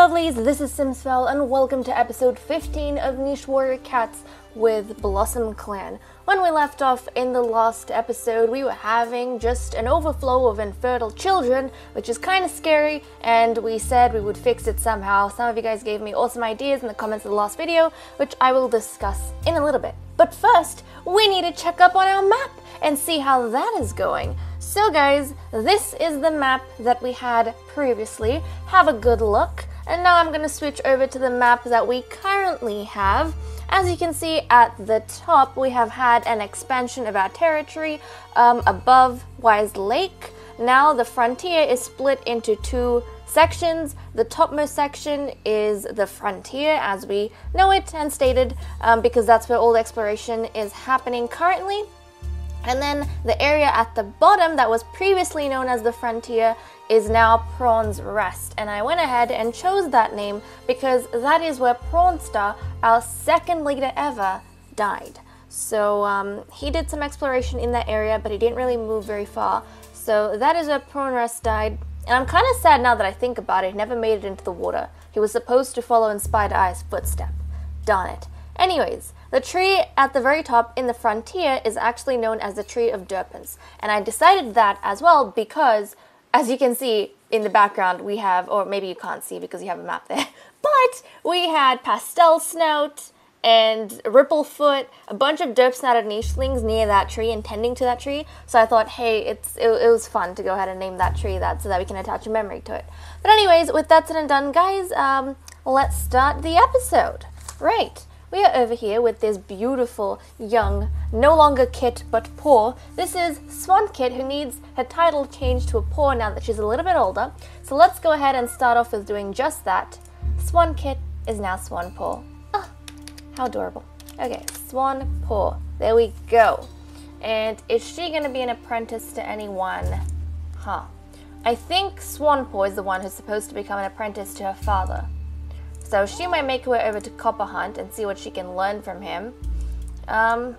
lovelies, this is Simsfell and welcome to episode 15 of Niche Warrior Cats with Blossom Clan. When we left off in the last episode, we were having just an overflow of infertile children, which is kind of scary, and we said we would fix it somehow. Some of you guys gave me awesome ideas in the comments of the last video, which I will discuss in a little bit. But first, we need to check up on our map and see how that is going. So guys, this is the map that we had previously. Have a good look. And now I'm going to switch over to the map that we currently have. As you can see at the top, we have had an expansion of our territory above Wise Lake. Now the frontier is split into two sections. The topmost section is the frontier as we know it and stated, because that's where all the exploration is happening currently. And then the area at the bottom that was previously known as the frontier is now Prawn's Rest, and I went ahead and chose that name because that is where Prawnstar, our second leader ever, died. So he did some exploration in that area, but he didn't really move very far. So that is where Prawn's Rest died, and I'm kind of sad now that I think about it. He never made it into the water. He was supposed to follow in Spider Eye's footstep. Darn it. Anyways, the tree at the very top in the frontier is actually known as the Tree of Durpens, and I decided that as well because, as you can see in the background, we have, or maybe you can't see because you have a map there, but we had Pastel Snout and Ripplefoot, a bunch of derp-snouted nichelings near that tree and tending to that tree, so I thought, hey, it was fun to go ahead and name that tree that so that we can attach a memory to it. But anyways, with that said and done, guys, let's start the episode. Right. We are over here with this beautiful, young, no longer kit but paw. This is Swan Kit, who needs her title changed to a paw now that she's a little bit older. So let's go ahead and start off with doing just that. Swan Kit is now Swan Paw. Ah, how adorable. Okay, Swan Paw. There we go. And is she going to be an apprentice to anyone? Huh. I think Swan Paw is the one who's supposed to become an apprentice to her father. So she might make her way over to Copper Hunt and see what she can learn from him. You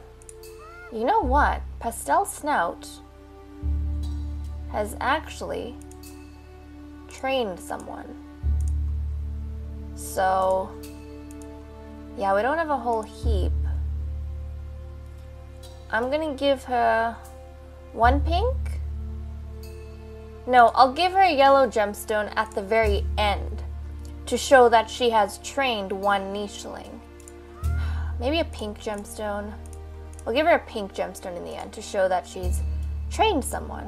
know what? Pastel Snout has actually trained someone. So, yeah, we don't have a whole heap. I'm gonna give her one pink. No, I'll give her a yellow gemstone at the very end, to show that she has trained one nicheling. Maybe a pink gemstone. We'll give her a pink gemstone in the end to show that she's trained someone.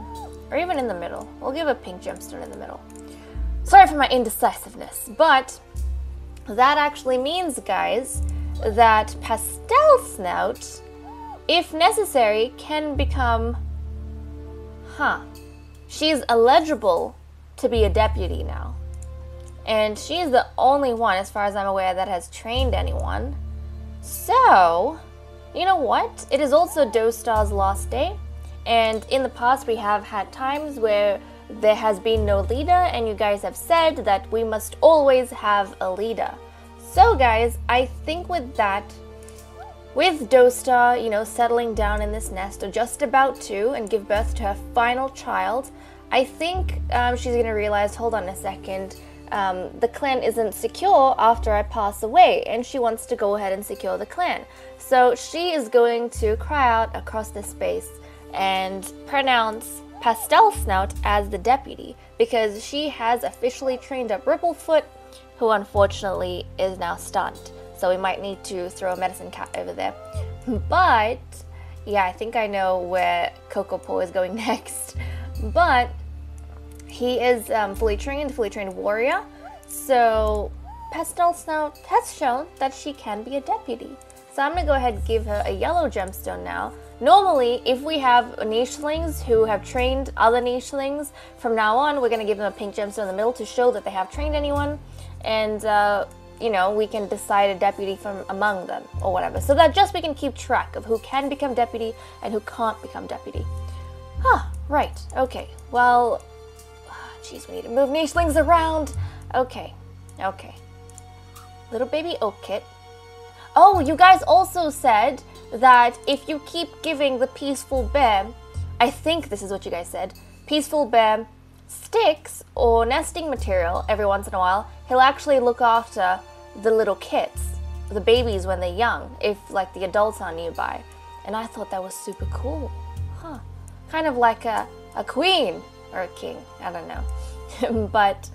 Or even in the middle. We'll give a pink gemstone in the middle. Sorry for my indecisiveness, but that actually means, guys, that Pastel Snout, if necessary, can become... Huh. She's eligible to be a deputy now. And she's the only one, as far as I'm aware, that has trained anyone. So, you know what? It is also Dostar's last day. And in the past, we have had times where there has been no leader, and you guys have said that we must always have a leader. So, guys, I think with that, with Dostar, you know, settling down in this nest, or just about to, and give birth to her final child, I think she's going to realize, hold on a second, the clan isn't secure after I pass away, and she wants to go ahead and secure the clan. So she is going to cry out across this space and pronounce Pastel Snout as the deputy, because she has officially trained up Ripplefoot, who unfortunately is now stunned. So we might need to throw a medicine cat over there. But, yeah, I think I know where Cocoa Paw is going next. But... he is fully trained warrior, so Pastel Snout has shown that she can be a deputy. So I'm going to go ahead and give her a yellow gemstone now. Normally, if we have nichelings who have trained other nichelings, from now on, we're going to give them a pink gemstone in the middle to show that they have trained anyone. And, you know, we can decide a deputy from among them or whatever. So that just we can keep track of who can become deputy and who can't become deputy. Huh, right, okay, well... jeez, we need to move nichelings around. Okay, okay. Little baby Oak Kit. Oh, you guys also said that if you keep giving the peaceful bear, I think this is what you guys said, peaceful bear sticks or nesting material every once in a while, he'll actually look after the little kits, the babies when they're young, if like the adults are nearby. And I thought that was super cool, huh? Kind of like a queen or a king, I don't know. But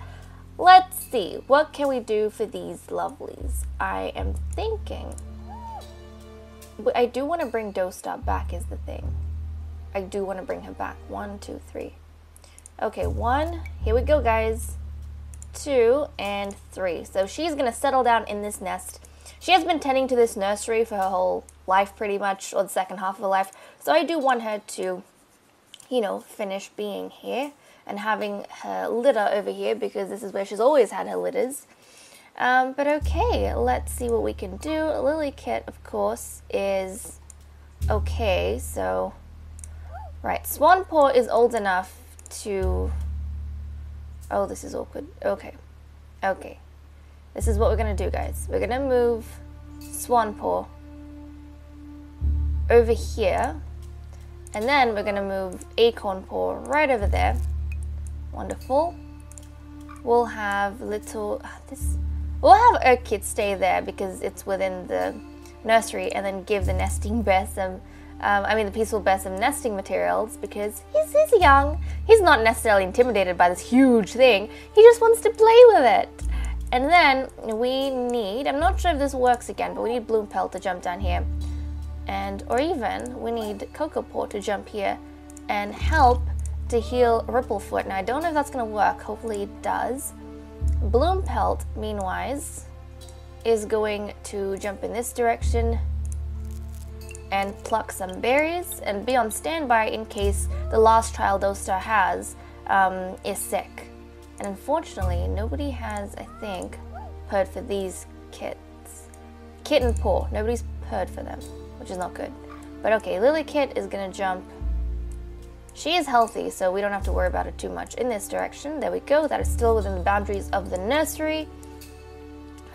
let's see, what can we do for these lovelies? I am thinking, I do want to bring Dostar back is the thing. I do want to bring her back. 1, 2, 3. Okay, 1, here we go guys, 2 and 3. So she's gonna settle down in this nest. She has been tending to this nursery for her whole life pretty much, or the second half of her life. So I do want her to, you know, finish being here and having her litter over here, because this is where she's always had her litters. But okay, let's see what we can do. Lily Kit, of course, is okay, so... Right, Swan Paw is old enough to... Oh, this is awkward. Okay. Okay. This is what we're going to do, guys. We're going to move Swan Paw over here. And then we're going to move Acorn Paw right over there. Wonderful. We'll have little... We'll have Oak Kit stay there because it's within the nursery, and then give the nesting bear some... the peaceful bear some nesting materials, because he's young. He's not necessarily intimidated by this huge thing. He just wants to play with it. And then we need... I'm not sure if this works again, but we need Bloom Pelt to jump down here. And, or even, we need Cocoa Paw to jump here and help to heal Ripplefoot. Now, I don't know if that's going to work. Hopefully it does. Bloom Pelt, meanwhile, is going to jump in this direction and pluck some berries and be on standby in case the last child Dostar has is sick. And unfortunately, nobody has, I think, purred for these kits. Kit and Paw, nobody's purred for them, which is not good. But okay, Lily Kit is gonna jump. She is healthy, so we don't have to worry about it too much. In this direction, there we go. That is still within the boundaries of the nursery.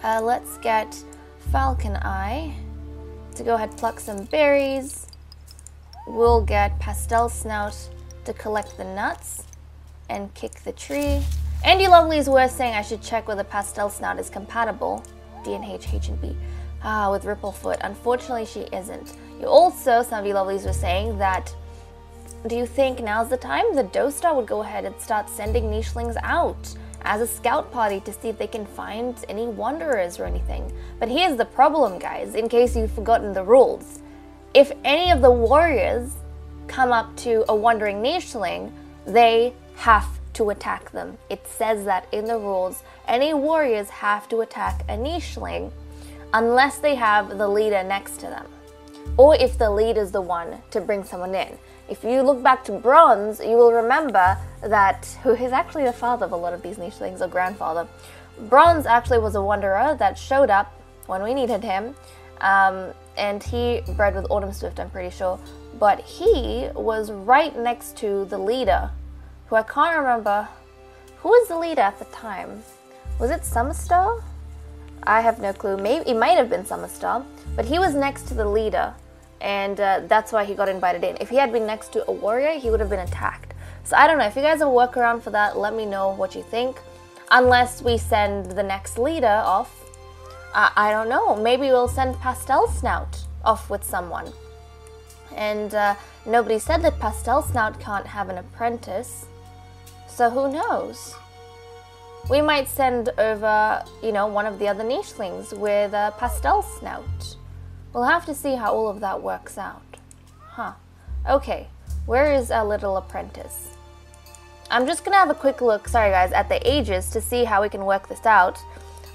Let's get Falcon Eye to go ahead and pluck some berries. We'll get Pastel Snout to collect the nuts and kick the tree. Andy Lovely's worth saying I should check whether Pastel Snout is compatible. D and H, H and B. Ah, with Ripplefoot. Unfortunately, she isn't. You also, some of you Lovelies were saying that, do you think now's the time? The Dostar would go ahead and start sending nichelings out as a scout party to see if they can find any wanderers or anything. But here's the problem, guys, in case you've forgotten the rules. If any of the warriors come up to a wandering nicheling, they have to attack them. It says that in the rules. Any warriors have to attack a nicheling unless they have the leader next to them, or if the leader's the one to bring someone in. If you look back to Bronze, you will remember that, who is actually the father of a lot of these nichelings, or grandfather. Bronze actually was a wanderer that showed up when we needed him, and he bred with Autumn Swift, I'm pretty sure, but he was right next to the leader, who I can't remember. Who was the leader at the time? Was it Summerstar? I have no clue. Maybe it might have been Summerstar, but he was next to the leader, and that's why he got invited in. If he had been next to a warrior, he would have been attacked. So I don't know, if you guys have a workaround for that, let me know what you think. Unless we send the next leader off, I don't know, maybe we'll send Pastel Snout off with someone. And nobody said that Pastel Snout can't have an apprentice, so who knows? We might send over, you know, one of the other nichelings with a Pastel Snout. We'll have to see how all of that works out. Huh. Okay, where is our little apprentice? I'm just gonna have a quick look, sorry guys, at the ages to see how we can work this out.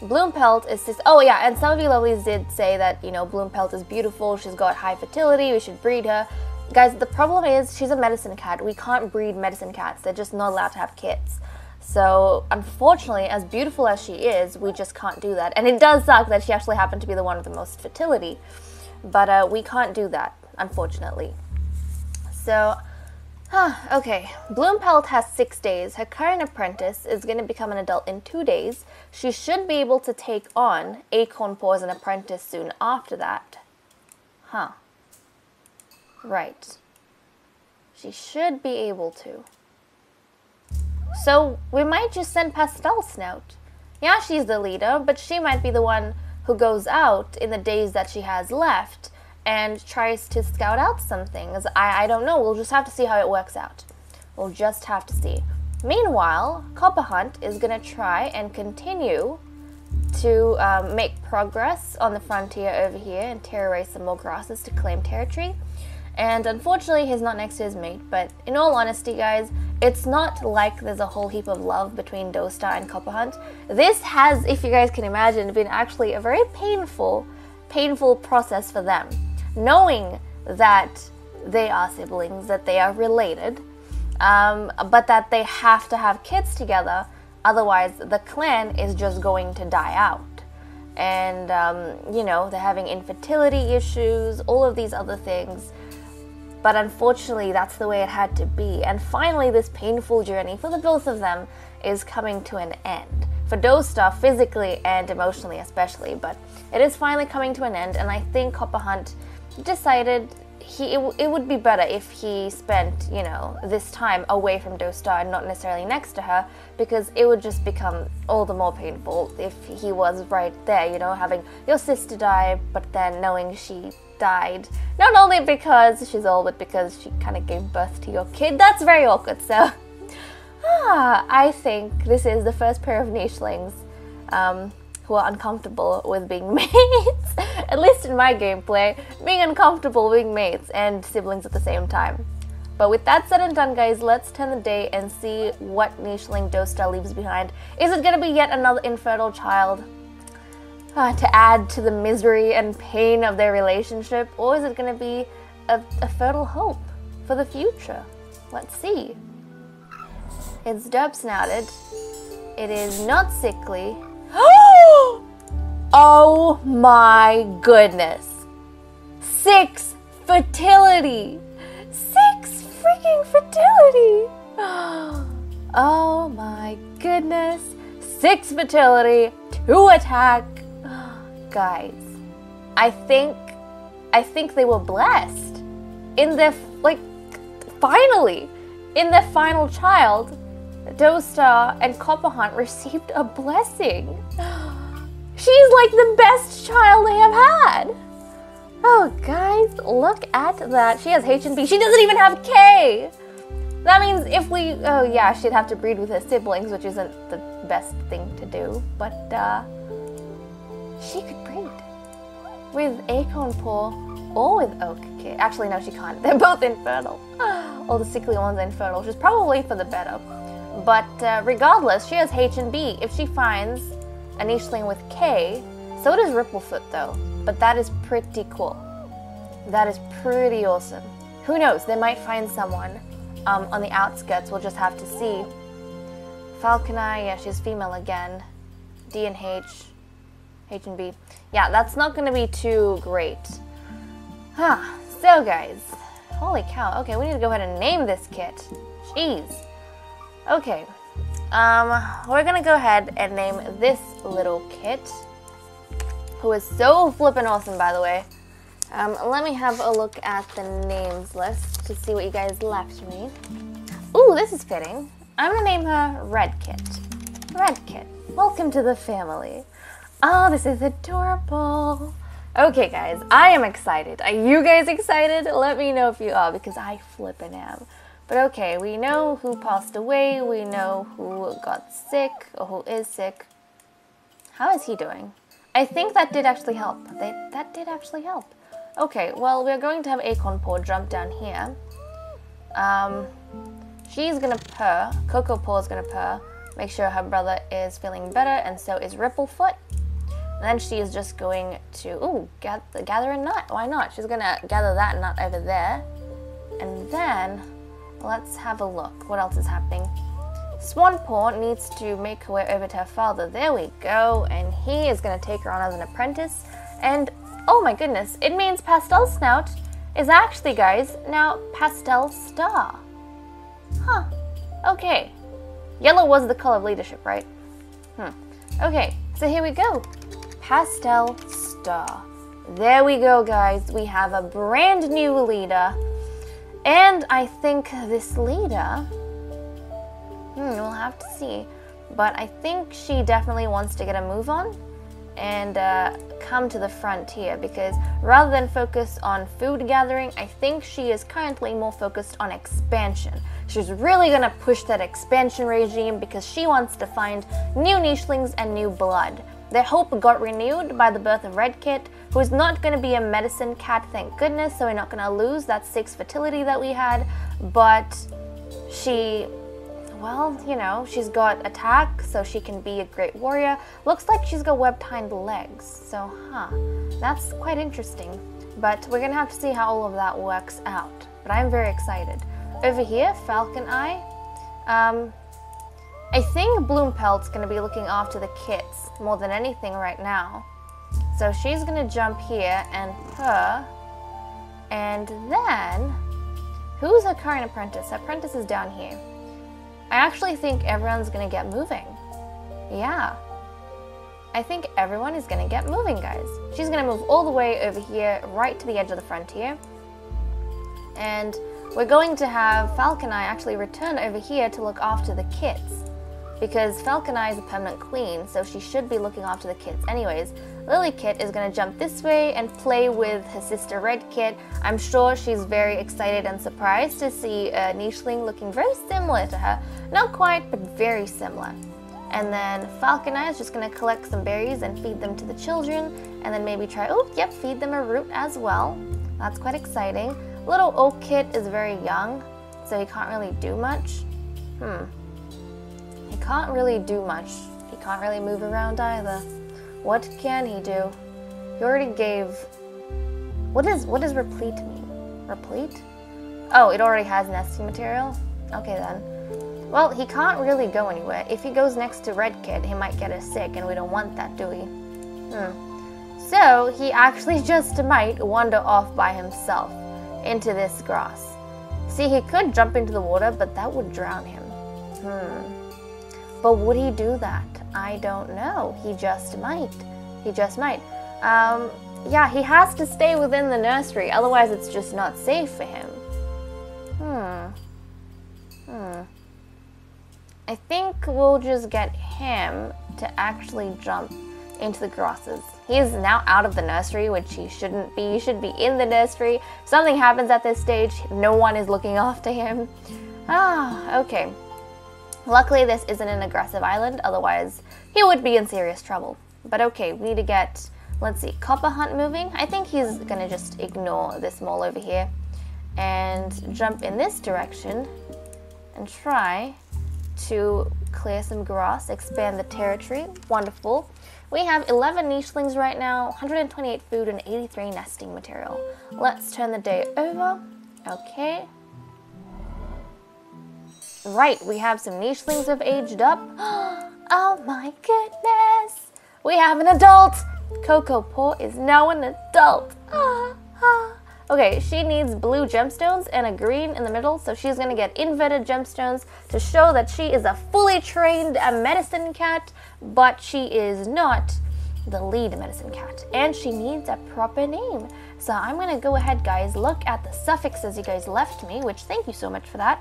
Bloom Pelt is just, oh yeah, and some of you lovelies did say that, you know, Bloom Pelt is beautiful, she's got high fertility, we should breed her. Guys, the problem is she's a medicine cat. We can't breed medicine cats, they're just not allowed to have kids. So unfortunately, as beautiful as she is, we just can't do that. And it does suck that she actually happened to be the one with the most fertility, but we can't do that, unfortunately. So, okay, Bloom Pelt has 6 days. Her current apprentice is going to become an adult in 2 days. She should be able to take on Acorn Paw as an apprentice soon after that. Huh. Right. She should be able to. So we might just send Pastel Snout. Yeah, she's the leader, but she might be the one who goes out in the days that she has left and tries to scout out some things. I don't know. We'll just have to see how it works out. We'll just have to see. Meanwhile, Copper Hunt is going to try and continue to make progress on the frontier over here and tear away some more grasses to claim territory. And unfortunately, he's not next to his mate, but in all honesty, guys, it's not like there's a whole heap of love between Dostar and Copper Hunt. This has, if you guys can imagine, been actually a very painful process for them. Knowing that they are siblings, that they are related, but that they have to have kids together, otherwise the clan is just going to die out. And, you know, they're having infertility issues, all of these other things. But unfortunately, that's the way it had to be. And finally, this painful journey for the both of them is coming to an end. For Dostar, physically and emotionally especially, but it is finally coming to an end. And I think Copper Hunt decided it would be better if he spent, you know, this time away from Dostar and not necessarily next to her, because it would just become all the more painful if he was right there, you know, having your sister die, but then knowing she died, not only because she's old, but because she kind of gave birth to your kid. That's very awkward, so... I think this is the first pair of nichelings who are uncomfortable with being mates, at least in my gameplay, being uncomfortable being mates and siblings at the same time. But with that said and done, guys, let's turn the day and see what nicheling Dostar leaves behind. Is it going to be yet another infertile child to add to the misery and pain of their relationship, or is it going to be a fertile hope for the future? Let's see. It's derp-snouted. It is not sickly. Oh my goodness. 6 fertility. 6 freaking fertility. Oh my goodness. 6 fertility, 2 attack. Guys, I think they were blessed in their, like, finally, in their final child. Dostar and Copper Hunt received a blessing. She's like the best child they have had. Oh, guys, look at that. She has H and B. She doesn't even have K. That means if we, oh yeah, she'd have to breed with her siblings, which isn't the best thing to do, but she could breed with Acorn Paw or with Oak Kit. Actually, no, she can't. They're both infertile. All the sickly ones are infertile, which is probably for the better. But regardless, she has H and B. If she finds a nicheling with K, so does Ripplefoot though. But that is pretty cool. That is pretty awesome. Who knows? They might find someone on the outskirts. We'll just have to see. Falcon Eye, yeah, she's female again. D and H. H and B. Yeah, that's not going to be too great. Huh. So, guys. Holy cow. Okay, we need to go ahead and name this kit. Jeez. Okay. We're going to go ahead and name this little kit, who is so flippin' awesome, by the way. Let me have a look at the names list to see what you guys left me. Ooh, this is fitting. I'm going to name her Red Kit. Red Kit, welcome to the family. Oh, this is adorable. Okay, guys, I am excited. Are you guys excited? Let me know if you are, because I flippin' am. But okay, we know who passed away. We know who got sick or who is sick. How is he doing? I think that did actually help. That did actually help. Okay, well, we're going to have Acorn Paw jump down here. She's going to purr. Cocoa Paw is going to purr. Make sure her brother is feeling better, and so is Ripplefoot. And then she is just going to, ooh, gather a nut. Why not? She's going to gather that nut over there. And then, let's have a look. What else is happening? Swan Paw needs to make her way over to her father. There we go. And he is going to take her on as an apprentice. And, oh my goodness, it means Pastel Snout is actually, guys, now Pastel Star. Huh. Okay. Yellow was the color of leadership, right? Okay. So here we go. Pastel Star. There we go, guys. We have a brand new leader. And I think this leader, We'll have to see. But I think she definitely wants to get a move on and come to the frontier, because rather than focus on food gathering, I think she is currently more focused on expansion. She's really gonna push that expansion regime because she wants to find new nichelings and new blood. Their hope got renewed by the birth of Red Kit, who is not going to be a medicine cat, thank goodness, so we're not going to lose that 6 fertility that we had, but she, well, you know, she's got attack, so she can be a great warrior. Looks like she's got webbed hind legs, so that's quite interesting, but we're going to have to see how all of that works out, but I'm very excited. Over here, Falcon Eye, I think Bloom Pelt's going to be looking after the kits more than anything right now. So she's going to jump here and her. And then, who's her current apprentice? Her apprentice is down here. I actually think everyone's going to get moving. Yeah. I think everyone is going to get moving, guys. She's going to move all the way over here, right to the edge of the frontier. And we're going to have Falcon Eye actually return over here to look after the kits, because Falcon Eye is a permanent queen, so she should be looking after the kits anyways. Lily Kit is going to jump this way and play with her sister Red Kit. I'm sure she's very excited and surprised to see a nicheling looking very similar to her. Not quite, but very similar. And then Falcon Eye is just going to collect some berries and feed them to the children, and then maybe try, oh, yep, feed them a root as well. That's quite exciting. Little Oak Kit is very young, so he can't really do much. He can't really do much. He can't really move around either. What can he do? He already gave... What does replete mean? Replete? Oh, it already has nesting material? Okay then. Well, he can't really go anywhere. If he goes next to Red Kit, he might get us sick, and we don't want that, do we? So, he actually just might wander off by himself into this grass. See, he could jump into the water, but that would drown him. But would he do that? I don't know. He just might. He just might. Yeah, he has to stay within the nursery, otherwise it's just not safe for him. I think we'll just get him to actually jump into the grasses. He is now out of the nursery, which he shouldn't be. He should be in the nursery. If something happens at this stage, no one is looking after him. Okay. Luckily, this isn't an aggressive island, otherwise he would be in serious trouble. But okay, we need to get, let's see, Copper Hunt moving. I think he's going to just ignore this mole over here and jump in this direction and try to clear some grass, expand the territory. Wonderful. We have 11 nichelings right now, 128 food and 83 nesting material. Let's turn the day over. Okay. Right, we have some nichelings have aged up. Oh my goodness! We have an adult! Cocoa Paw is now an adult. Okay, she needs blue gemstones and a green in the middle, so she's going to get inverted gemstones to show that she is a fully trained medicine cat, but she is not the lead medicine cat, and she needs a proper name. So I'm going to go ahead, guys, look at the suffixes you guys left me, which thank you so much for that.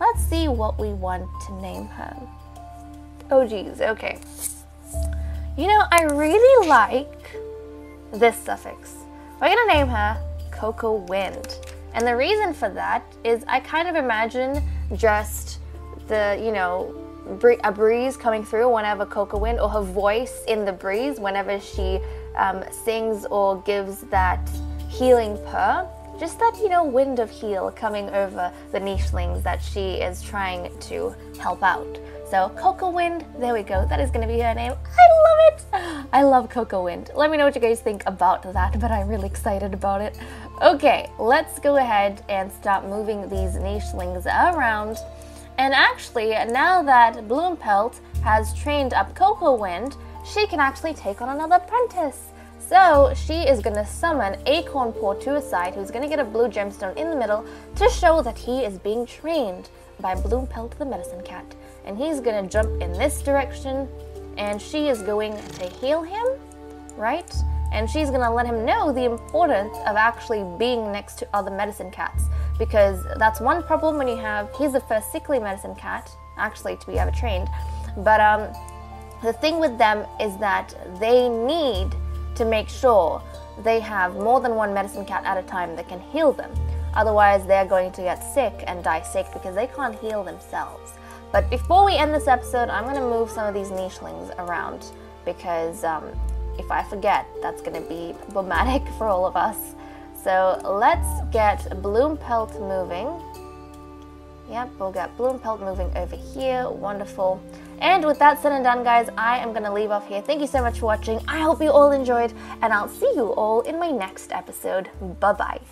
Let's see what we want to name her. Oh geez, okay. You know, I really like this suffix. We're going to name her Cocoa Wind, and the reason for that is I kind of imagine just the, you know, a breeze coming through whenever Cocoa Wind, or her voice in the breeze whenever she sings or gives that healing purr, just that, you know, wind of heal coming over the nichelings that she is trying to help out. So Cocoa Wind, there we go, that is going to be her name. I love it! I love Cocoa Wind. Let me know what you guys think about that, but I'm really excited about it. Okay, let's go ahead and start moving these nichelings around. And actually, now that Bloom Pelt has trained up Cocoa Wind, she can actually take on another apprentice. So she is going to summon Acorn Paw to her side, who's going to get a blue gemstone in the middle to show that he is being trained by Bloom Pelt the medicine cat. And he's going to jump in this direction, and she is going to heal him, right? And she's going to let him know the importance of actually being next to other medicine cats, because that's one problem when you have, he's the first sickly medicine cat, actually to be ever trained. But the thing with them is that they need to make sure they have more than one medicine cat at a time that can heal them. Otherwise, they're going to get sick and die sick because they can't heal themselves. But before we end this episode, I'm going to move some of these nichelings around because if I forget, that's going to be problematic for all of us. So let's get Bloom Pelt moving. Yep, we'll get Bloom Pelt moving over here. Wonderful. And with that said and done, guys, I am going to leave off here. Thank you so much for watching. I hope you all enjoyed, and I'll see you all in my next episode. Bye-bye.